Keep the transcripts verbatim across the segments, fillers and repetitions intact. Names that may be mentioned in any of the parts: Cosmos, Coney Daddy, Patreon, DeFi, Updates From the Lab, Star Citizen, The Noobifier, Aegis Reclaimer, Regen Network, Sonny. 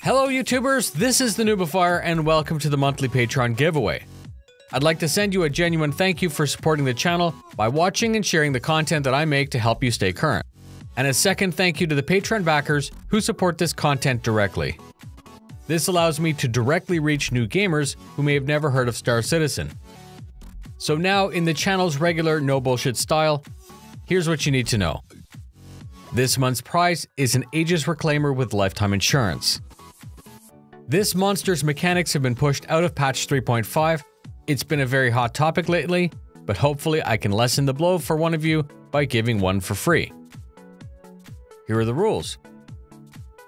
Hello YouTubers, this is The Noobifier and welcome to the monthly Patreon giveaway. I'd like to send you a genuine thank you for supporting the channel by watching and sharing the content that I make to help you stay current. And a second thank you to the Patreon backers who support this content directly. This allows me to directly reach new gamers who may have never heard of Star Citizen. So now, in the channel's regular no bullshit style, here's what you need to know. This month's prize is an Aegis Reclaimer with lifetime insurance. This monster's mechanics have been pushed out of patch three point five. It's been a very hot topic lately, but hopefully I can lessen the blow for one of you by giving one for free. Here are the rules.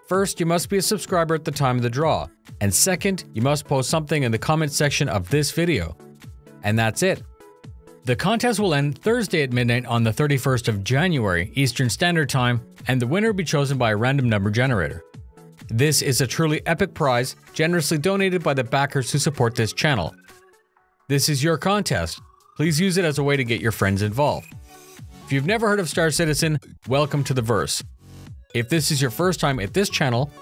First, you must be a subscriber at the time of the draw. And second, you must post something in the comment section of this video. And that's it. The contest will end Thursday at midnight on the thirty-first of January, Eastern Standard Time, and the winner will be chosen by a random number generator. This is a truly epic prize, generously donated by the backers who support this channel. This is your contest. Please use it as a way to get your friends involved. If you've never heard of Star Citizen, welcome to the verse. If this is your first time at this channel,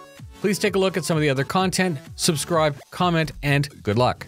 please take a look at some of the other content, subscribe, comment, and good luck.